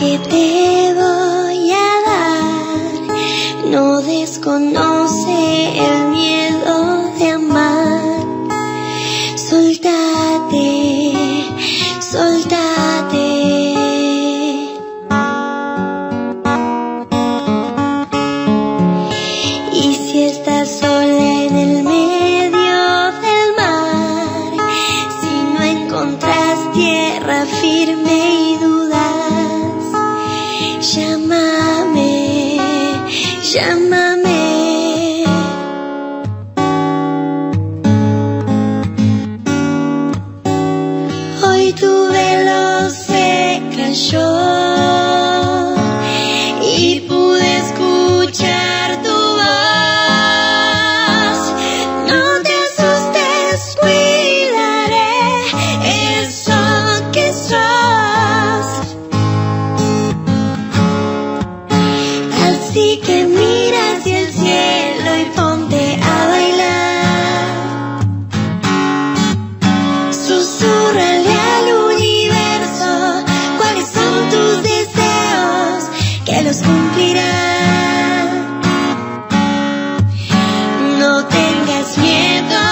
que te voy a dar. No desconoce el miedo de amar. Soltate, soltate. Y si estás sola en el medio del mar, si no encontrás tierra firme y dudas, llámame, llámame. Hoy tu velo se cayó y pude escuchar tu voz. No te asustes, cuidaré eso que sos. Así que mira hacia el cielo y ponte a bailar. Susurra. Los cumplirá. No tengas miedo,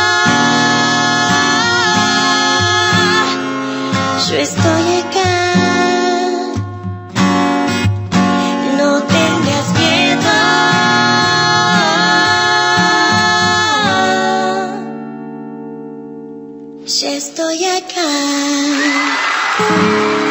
yo estoy acá. No tengas miedo, yo estoy acá.